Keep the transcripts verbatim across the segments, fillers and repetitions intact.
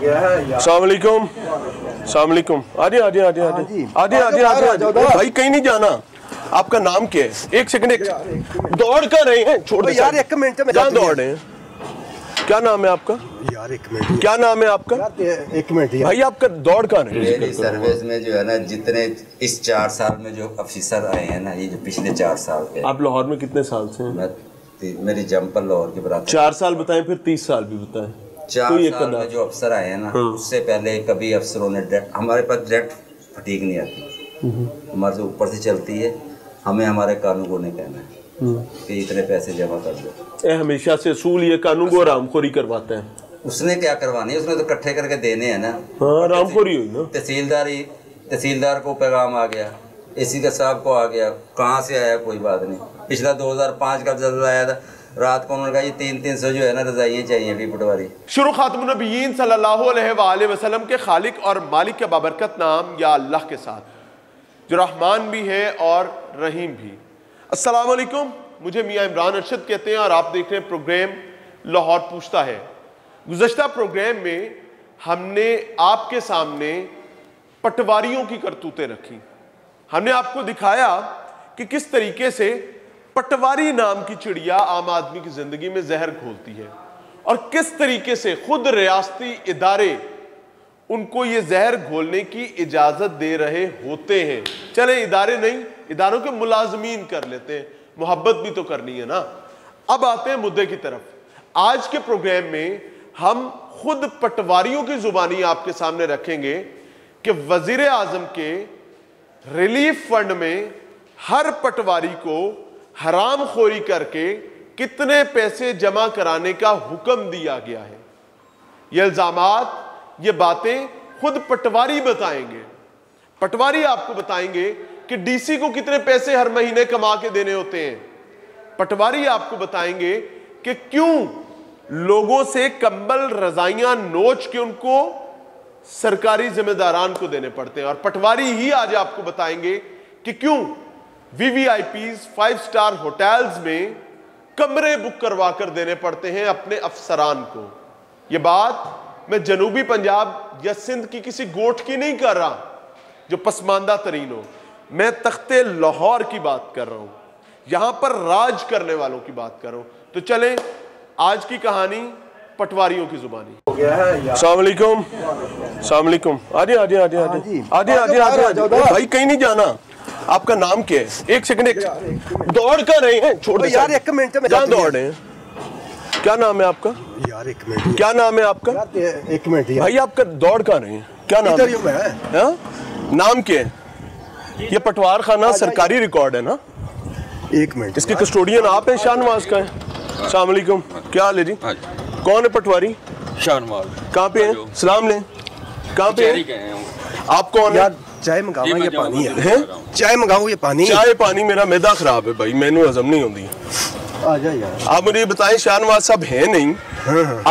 अस्सलाम वालेकुम, अस्सलाम वालेकुम। आ जाए आ जाए आ जाए आ जाए आ जाए आ जाए आ जाओ भाई, कहीं नहीं जाना। आपका नाम क्या है? एक सेकंड, एक दौड़ कर रहे हैं, छोड़ दो यार, एक मिनट में कहां दौड़ रहे हैं? क्या नाम है आपका यार? एक मिनट, क्या नाम है आपका? एक मिनट भाई, आपका दौड़ कहाँ है? मेरी सर्विस में जो है ना, जितने इस चार साल में जो ऑफिसर आए हैं ना, ये जो पिछले चार साल के। आप लाहौर में कितने साल से हैं? मेरी जम्पर लाहौर के बराबर। चार साल बताएं, फिर तीस साल भी बताएं। चार तो साल में जो अफसर आए हैं ना, उससे पहले कभी अफसरों ने हमारे पास डायरेक्ट फटीक नहीं आती, हमारे से ऊपर से चलती है। हमें हमारे कानून को नहीं कहना है कि इतने पैसे जमा कर दो। ए, हमेशा से असूल ये कानून को रामखोरी करवाते हैं। उसने क्या करवानी है, उसने तो इकट्ठे करके देने हैं ना। हाँ, रामखोरी हुई ना। तहसीलदार ही तहसीलदार को पैगाम आ गया, एसी का साहब को आ गया, कहाँ से आया कोई बात नहीं। पिछला दो हज़ार पाँच का जल्द आया था, रात को उन्होंने कहा ये तीन तीन सौ जो है ना रजाइयाँ चाहिए अभी पटवारी। शुरू खातमुन नबीयीन सल्लल्लाहु अलैहि वसल्लम के खालिक और मालिक के बाबरकत नाम या अल्लाह के साथ, जो रहमान भी है और रहीम भी। अस्सलामु अलैकुम, मुझे मियाँ इमरान अरशद कहते हैं और आप देख रहे हैं प्रोग्राम लाहौर पूछता है। गुज़श्ता प्रोग्राम में हमने आपके सामने पटवारियों की करतूतें रखी, हमने आपको दिखाया कि किस तरीके से पटवारी नाम की चिड़िया आम आदमी की ज़िंदगी में जहर घोलती है और किस तरीके से खुद रियासती इदारे उनको ये जहर घोलने की इजाज़त दे रहे होते हैं। चले इदारे नहीं, इदारों के मुलाजमीन कर लेते हैं, मोहब्बत भी तो करनी है ना। अब आते हैं मुद्दे की तरफ। आज के प्रोग्राम में हम खुद पटवारियों की जुबानी आपके सामने रखेंगे कि वजीर आजम के रिलीफ फंड में हर पटवारी को हराम खोरी करके कितने पैसे जमा कराने का हुक्म दिया गया है। ये इल्जामात, ये बातें खुद पटवारी बताएंगे। पटवारी आपको बताएंगे कि डीसी को कितने पैसे हर महीने कमा के देने होते हैं। पटवारी आपको बताएंगे कि क्यों लोगों से कंबल रजाइयां नोच के उनको सरकारी जिम्मेदारान को देने पड़ते हैं। और पटवारी ही आज आपको बताएंगे कि क्यों वीवीआईपीज़ फाइव स्टार होटल्स में कमरे बुक करवा कर देने पड़ते हैं अपने अफसरान को। ये बात मैं जनूबी पंजाब या सिंध की किसी गोठ की नहीं कर रहा जो पसमानदा तरीन हो, मैं तख्ते लाहौर की बात कर रहा हूँ, यहाँ पर राज करने वालों की बात कर रहा हूँ। तो चलें, आज की कहानी पटवारियों की जुबानी। अस्सलाम वालेकुम, अस्सलाम वालेकुम। आ जाए आ जाए आ जाए आ जाए आ जाए आ जाए भाई, कहीं नहीं जाना। आपका नाम क्या है? एक सेकंड, एक दौड़ कर रहे हैं, छोड़ दो यार, एक मिनट में कहाँ दौड़ रहे हैं? क्या नाम है आपका यार? एक मिनट, क्या नाम है आपका? एक मिनट भाई, आपका दौड़ कर रहे हैं, क्या नाम है? नाम क्या है? ये पटवार खाना सरकारी रिकॉर्ड है ना। एक मिनट, इसके कस्टोडियन आप हैं? शाहनवाज का है। सलामकुम, क्या हाल है जी? कौन है पटवारी? शाहनवाज। कहाँ पे है? सलाम लें, कहाँ पे है आप? कौन है? चाय मंगाओ ये पानी है, चाय मंगाओ ये पानी। चाय पानी, मेरा मैदा खराब है भाई, मैनू हजम नहीं होती। आप मुझे बताएं, शाहनवाज साहब है नहीं,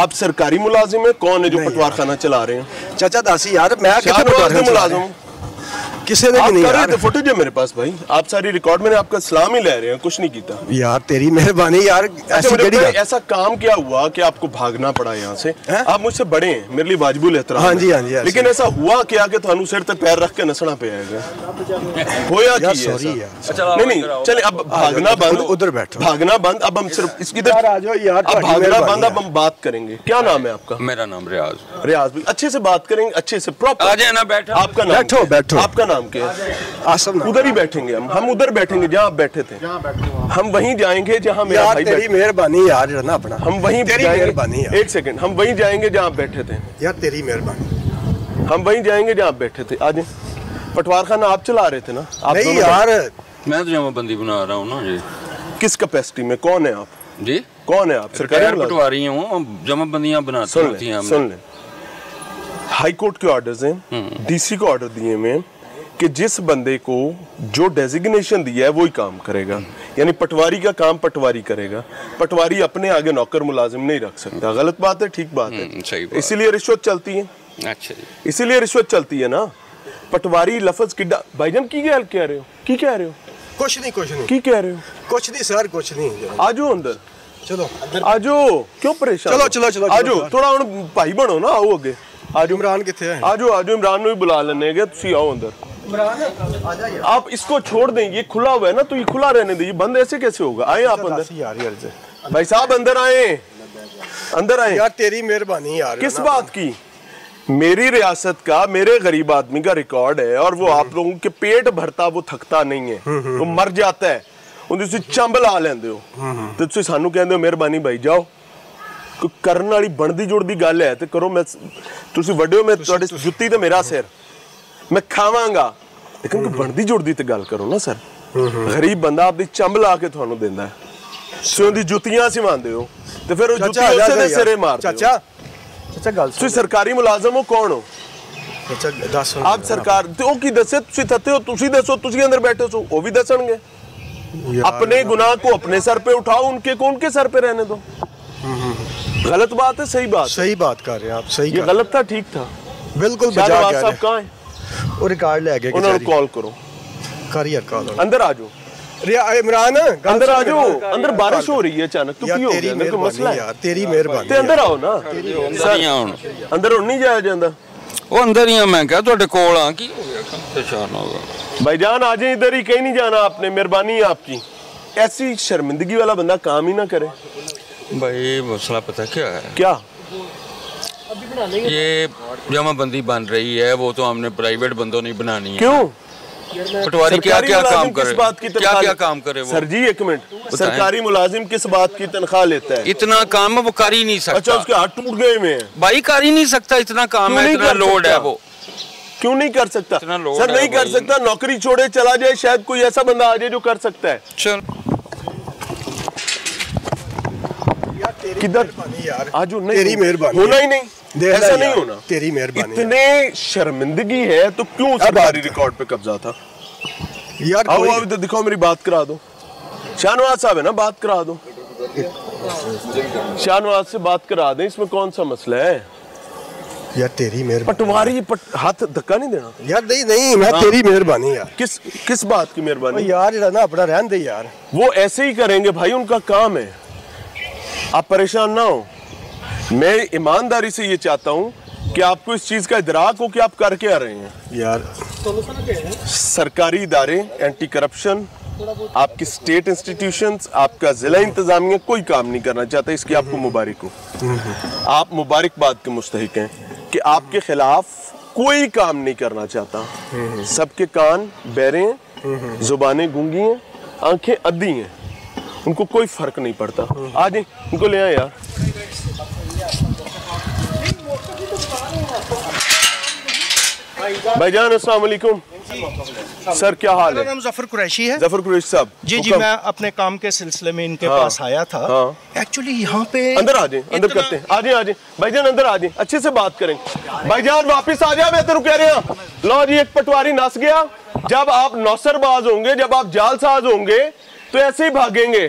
आप सरकारी मुलाजिम है, कौन है जो पटवार खाना चला रहे हैं? चाचा दासी यार, मैं मुलाजिम किसे ने नहीं यार, फुटेज है मेरे पास भाई। आप सारी रिकॉर्ड मैंने आपका सलाम ही ले रहे हैं, कुछ नहीं किया यार, तेरी मेहरबानी यार। ऐसी यार। ऐसा काम क्या हुआ कि आपको भागना पड़ा यहाँ से? है? आप मुझसे बड़े हैं, मेरे लिए वाजिबुल एहतराम। हाँ जी, हाँ जी। लेकिन ऐसा हुआ क्या कि थानू सिर पे पैर रख के नसना पे आएगा? होया नहीं नहीं, चले अब भागना बंद, उधर बैठो, भागना बंद। अब हम सिर्फ इसकी भागना बंद, अब हम बात करेंगे। क्या नाम है आपका? मेरा नाम रियाज। रियाज भाई, अच्छे से बात करेंगे, अच्छे से प्रॉपर। आपका नाम? बैठो बैठो। आपका नाम? उधर ही बैठेंगे हम हम उधर बैठेंगे जहाँ आप बैठे थे, हम वहीं जाएंगे जहाँ मेरा भाई बैठा। तेरी मेहरबानी यार, रहना अपना। हम वहीं जाएंगे, एक सेकंड, हम वहीं जाएंगे जहाँ आप बैठे थे यार, तेरी मेहरबानी। हम वहीं जाएंगे जहाँ आप बैठे थे। आज पटवार खाना आप चला रहे थे ना? आप नहीं यार, मैं तो जमाबंदी बना रहा हूँ ना जी। किस कैपेसिटी में? कौन है आप जी? कौन है आप? सरकारी पटवारी हूँ, जमाबंदियाँ बनाते हैं। सुन लें, हाई कोर्ट के ऑर्डर्स हैं, डीसी को ऑर्डर दिए में कि जिस बंदे को जो डेजिग्नेशन दिया है वही काम करेगा, यानी पटवारी का काम पटवारी करेगा। पटवारी अपने आगे नौकर मुलाजिम नहीं रख सकता। गलत बात है, ठीक बात है? इसीलिए रिश्वत चलती है। अच्छा, इसीलिए रिश्वत चलती है ना। पटवारी लफ्ज कि भाईजान की क्या कह रहे हो? की कह रहे हो? कुछ नहीं, कुछ नहीं। की कह रहे हो? कुछ नहीं सर, कुछ नहीं। आ जाओ अंदर, चलो आ जाओ, क्यों परेशान? चलो चलो चलो आ जाओ, थोड़ा भाई बनो ना, आओ आगे। आज इमरान किथे है? आज आज इमरान भी बुला लेने गए, तुम आओ अंदर। इमरान आप इसको छोड़ दें, ये खुला हुआ है ना, तो ये खुला रहने दीजिए, बंद ऐसे कैसे होगा। आए आप अंदर भाई साहब, अंदर आए, अंदर आए। यार तेरी मेहरबानी यार, किस बात की? मेरी रियासत का, मेरे गरीब आदमी का रिकॉर्ड है, और वो आप लोगों के पेट भरता, वो थकता नहीं है, वो मर जाता है, चंबल आ लेंदे हो तो तुसीं सानू कहंदे हो मेहरबानी भाई जाओ। कोई करन वाली बनदी जुड़दी गल है तो करो। मैं तुसीं वड्डे हो, मैं तुहाडे जुत्ती ते मेरा सिर, मैं खावांगा, लेकिन कोई बनदी जुड़दी ते गल करो ना सर। गरीब बंदा आपदी चंबल आ के तुहानू दिंदा है, तुसीं उहदी जुत्तियां सिवांदे हो ते फिर उस जुत्ती उस दे सिरे मारदे हो। चाचा चाचा गल सुन, तुसीं सरकारी मुलाजम हो, कौन हो? चाचा दस आप सरकार तो की दसे, तुसीं तते हो, तुसीं दसो, तुसीं अंदर बैठे सो, वो भी दसणगे। अपने गुनाह को अपने सर पे उठाओ, उनके को उनके सर पे रहने दो। गलत बात है, सही बात, सही बात कर रहे हैं आप, सही। ये गलत था, ठीक था, बिल्कुल बजा गया। साहब कहाँ हैं? वो रिकॉर्ड ले गए, उन्हें कॉल करो। करियर कॉल, अंदर आ जाओ इमरान, अंदर आ जाओ। अंदर बारिश हो रही है अचानक, तो क्यों हो गया? मसला है, तेरी मेहरबानी। अंदर आओ ना, अंदर हो नहीं जाया जाता। वो अंदर ही मैं क्या तो कोल आ कि भाईजान आज इधर ही, कहीं नहीं जाना आपने। मेहरबानी है आपकी। ऐसी शर्मिंदगी वाला बंदा काम ही ना करे भाई। मसला पता क्या है? क्या ये जमाबंदी बन रही है, वो तो हमने प्राइवेट बंदों ने बनानी है। क्यों? पटवारी क्या क्या काम करे, क्या क्या काम करे वो? सर जी एक मिनट, सरकारी मुलाजिम किस बात की तनख्वाह लेता है? इतना काम है वो कर ही नहीं सकता। अच्छा, उसके हाथ टूट गए हुए भाई, कर ही नहीं सकता, इतना काम है, इतना लोड है। वो क्यों नहीं कर सकता सर? नहीं कर सकता, नौकरी छोड़े चला जाए, शायद कोई ऐसा बंदा आ जाए जो कर सकता है। किधर आजू? नहीं, तेरी मेहरबानी, होना ही नहीं, ऐसा नहीं होना, तेरी मेहरबानी। इतने शर्मिंदगी है तो क्यों सरकारी रिकॉर्ड पे कब्जा था यार? आओ अभी तो दिखाओ, मेरी बात करा दो। शाहनवाज साहब है ना, बात करा दो, शाहनवाज से बात करा दें, इसमें कौन सा मसला है? यार तेरी मेहरबानी, पटवारी पट, हाथ धक्का नहीं देना यार। नहीं नहीं, मैं तेरी मेहरबानी यार। किस किस बात की मेहरबानी यार? ये ना अपना रहन दे यार, वो ऐसे ही करेंगे भाई, उनका काम है, आप परेशान ना हो। मैं ईमानदारी से ये चाहता हूँ कि आपको इस चीज़ का इदराक हो कि आप कर क्या रहे हैं यार। सरकारी इदारे, एंटी करप्शन, आपकी स्टेट इंस्टीट्यूशंस, आपका जिला इंतजामिया कोई काम नहीं करना चाहता, इसकी आपको मुबारक हो। आप मुबारकबाद के मुस्तहिक हैं कि आपके खिलाफ कोई काम नहीं करना चाहता। सबके कान बहरे हैं, जुबानें गूंगी हैं, आंखें अधी हैं, उनको कोई फर्क नहीं पड़ता। आज उनको ले आए यार। भाईजान अस्सलाम वालेकुम सर, क्या हाल है? मेरा नाम ज़फर कुरैशी है। ज़फर कुरैशी साहब जी जी, मैं अपने काम के सिलसिले में इनके हाँ, पास आया था। हाँ, एक्चुअली यहाँ पे अंदर आ जाए, अंदर करते हैं, आ जाए आ जाए भाईजान, अंदर आ जाए, अच्छे से बात करें। भाईजान वापस आ जाए, मैं तेरू कह रहा हूँ। लो जी, एक पटवारी नस गया। जब आप नौसरबाज होंगे, जब आप जालसाज होंगे, तो ऐसे ही भागेंगे।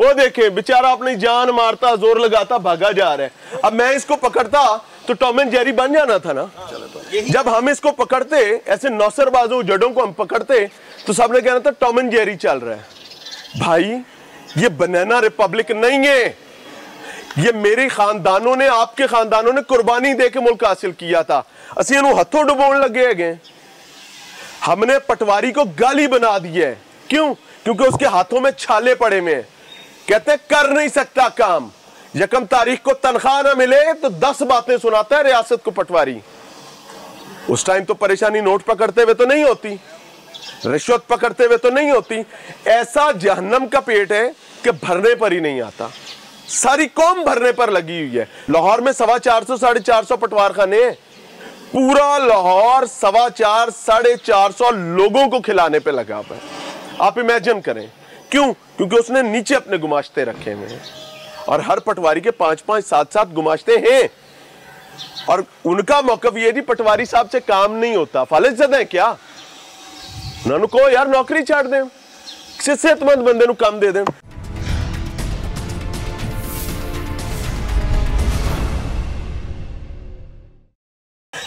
वो देखे बेचारा अपनी जान मारता, जोर लगाता, भागा जा रहा है। अब मैं इसको पकड़ता तो टॉम एंड जेरी बन जाना था ना। जब हम इसको पकड़ते, ऐसे नौसरबाजों जड़ों को हम पकड़ते, तो सबने कहना था टॉम एंड जेरी चल रहा है। भाई ये बनाना रिपब्लिक नहीं है। ये मेरे खानदानों ने, आपके खानदानों ने कुर्बानी दे के मुल्क हासिल किया था। असीं इहनूं हथों डुबाउण लगे गए। हमने पटवारी को गाली बना दी है। क्यों? क्योंकि उसके हाथों में छाले पड़े हुए हैं। कहते कर नहीं सकता काम। यकम तारीख को तनख्वाह ना मिले तो दस बातें सुनाता है रियासत को पटवारी। उस टाइम तो परेशानी नोट पकड़ते हुए तो नहीं होती, रिश्वत पकड़ते हुए तो नहीं होती। ऐसा जहन्नम का पेट है कि भरने पर ही नहीं आता। सारी कौम भरने पर लगी हुई है। लाहौर में सवा चार सौ साढ़े चार सौ पटवार खाने हैं। पूरा लाहौर सवा चार साढ़े चार सौ लोगों को खिलाने पर लगा हुआ है। आप इमेजिन करें। क्यों? क्योंकि उसने नीचे अपने गुमाश्ते रखे हुए हैं, और हर पटवारी के पांच पांच सात सात गुमाश्ते हैं। और उनका मौकफ ये जी, पटवारी साहब से काम नहीं होता, फालिज ज़दा है क्या? उन्होंने कहो यार नौकरी छाड़ दें, किसी सेहतमंद बंदे को काम दे दें।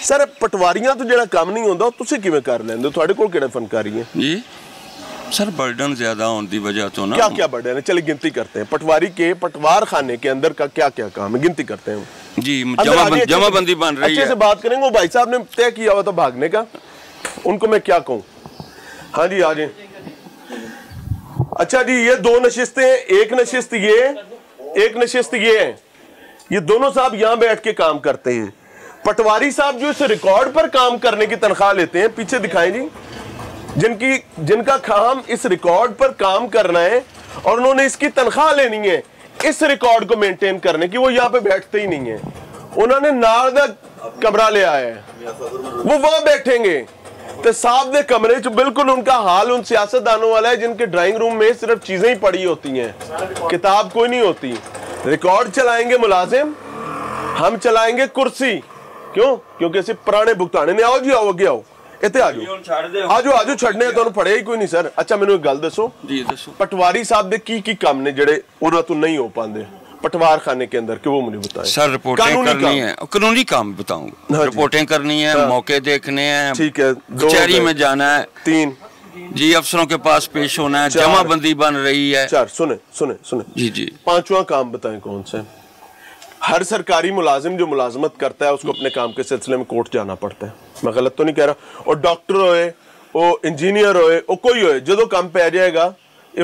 सर पटवारियां तो जो काम नहीं होता, तुम किवें कर लेंदे? तुहाडे कोल किहड़ा फनकारी है? सर बर्डन ज्यादा होने की वजह तो ना क्या क्या बर्डन है। चलिए गिनती करते हैं, पटवारी के पटवार खाने के अंदर का क्या क्या काम है गिनती करते हैं जी। जमाबंदी बन रही है, अच्छे से बात करेंगे। वो भाई साहब ने तय किया हुआ था भागने का, उनको मैं क्या कहूँ। हाँ जी आ जाए। अच्छा जी ये दो नशिस्तें, एक नशिस्त ये, एक नशिस्त ये है, ये दोनों साहब यहाँ बैठ के काम करते हैं। पटवारी साहब जो इस रिकॉर्ड पर काम करने की तनख्वाह लेते हैं, पीछे दिखाएं जी, जिनकी जिनका काम इस रिकॉर्ड पर काम करना है और उन्होंने इसकी तनख्वाह लेनी है इस रिकॉर्ड को मेंटेन करने की, वो यहाँ पे बैठते ही नहीं है। उन्होंने नाल दा कमरा ले आया है, वो वहां बैठेंगे। तो साहब दे कमरे जो बिल्कुल उनका हाल उन सियासतदानों वाला है जिनके ड्राइंग रूम में सिर्फ चीजें ही पड़ी होती हैं, किताब कोई नहीं होती। रिकॉर्ड चलाएंगे मुलाजिम, हम चलाएंगे कुर्सी। क्यों? क्योंकि ऐसे पुराने भुगताने ने आओ जी आओ अगे आओ ਇੱਥੇ ਆ ਜਾਓ ਆ ਜਾਓ ਆ ਜਾਓ ਛੱਡਨੇ ਤੁਹਾਨੂੰ ਫੜਿਆ ਹੀ ਕੋਈ ਨਹੀਂ ਸਰ। ਅੱਛਾ ਮੈਨੂੰ ਇੱਕ ਗੱਲ ਦੱਸੋ ਜੀ, ਦੱਸੋ ਪਟਵਾਰੀ ਸਾਹਿਬ ਦੇ ਕੀ ਕੀ ਕੰਮ ਨੇ ਜਿਹੜੇ ਉਹਨਾਂ ਤੋਂ ਨਹੀਂ ਹੋ ਪਾਉਂਦੇ पटवार खाने के अंदर के, वो मुझे बताएं सर। रिपोर्टिंग करनी है, कानूनी काम बताऊंगा। हाँ रिपोर्टिंग करनी है, मौके देखने हैं, ठीक है, कचहरी में जाना है, तीन जी अफसरों के पास पेश होना है, जमाबंदी बन रही है, चार सुने सुने सुने जी जी पांचवा काम बताएं कौन सा। हर सरकारी मुलाजिम जो मुलाजमत करता है उसको अपने काम के सिलसिले में कोर्ट जाना पड़ता है, मैं गलत तो नहीं कह रहा। और डॉक्टर होए वो इंजीनियर होए वो कोई होए, जो काम पै जाएगा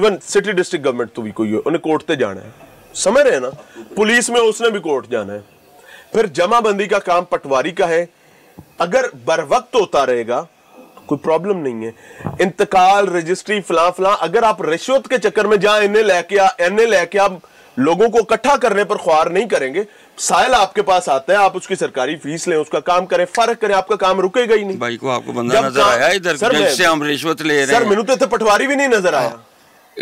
इवन सिटी डिस्ट्रिक्ट गवर्नमेंट तो भी कोई हो, उन्हें कोर्ट से जाना है, समझ रहे हैं ना। पुलिस में उसने भी कोर्ट जाना है। फिर जमाबंदी का काम पटवारी का है, अगर बर वक्त होता रहेगा कोई प्रॉब्लम नहीं है। इंतकाल रजिस्ट्री फला फला, अगर आप रिश्वत के चक्कर में जहां इन्हें लेके इन्हें लेके आप लोगों को इकट्ठा करने पर ख्वार नहीं करेंगे। साहिल आपके पास आता है, आप उसकी सरकारी फीस लें, उसका काम करें, फर्क करें, आपका काम रुकेगा ही नहीं। भाई को आपको बंदा नजर आया इधर जिससे हम रिश्वत ले रहे हैं? सर मैनू तो इधर पटवारी भी नहीं नजर आया,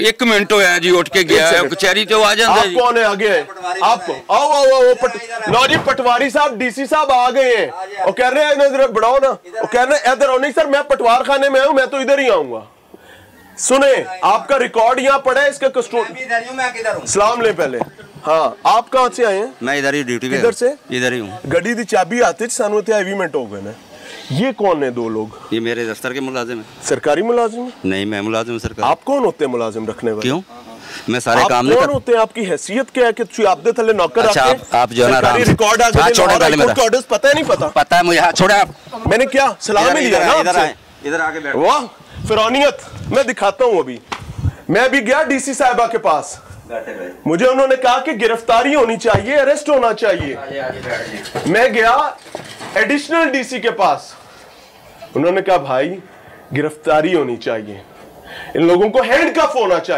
एक मिनट हो गया जी, उठ के गया है कचहरी तो आ जाता है। आप कौन है आगे है आपको? आओ आओ आओ नो जी पटवारी साहब डीसी साहब आ गए हैं, और कह रहे हैं इधर बढ़ाओ ना, और कह रहे हैं इधर आओ। नहीं सर मैं पटवार खाने में आऊँ, मैं तो इधर ही आऊंगा। सुने आपका रिकॉर्ड यहाँ पड़ा है, इसका कस्टोडियन सलाम ले पहले। हाँ आप कहाँ से आए हैं? मैं इधर ही ड्यूटी पे, इधर से इधर ही हूँ। गड्डी की चाबी आते सानू इत्थे एवीमेंट हो गए ने। ये कौन है दो लोग? ये मेरे दफ्तर के मुलाजिम हैं। सरकारी मुलाजिम? नहीं मैं मुलाजिम सरकारी। आप कौन होते हैं मुलाजिम रखने वाले? क्यों मैं सारे काम नहीं करता। होते हैं आपकी हैसियत क्या है कि तुम आप दे थले नौकर? अच्छा, आप आप जो ना रिकॉर्ड आ गए छोड़ो गाली मत। रिकॉर्ड्स पता है नहीं पता? पता है मुझे। हां छोड़ो आप, मैंने क्या सलाम ही दिया ना। इधर आए, इधर आके बैठो। वाह फिरौनियत मैं दिखाता हूं। अभी मैं भी गया डीसी साहिबा के पास, मुझे उन्होंने कहा कि गिरफ्तारी होनी चाहिए, अरेस्ट होना चाहिए। मैं गया एडिशनल डीसी के पास, उन्होंने कहा भाई गिरफ्तारी होनी चाहिए, इन लोगों को हैंडकफ होना चाहिए।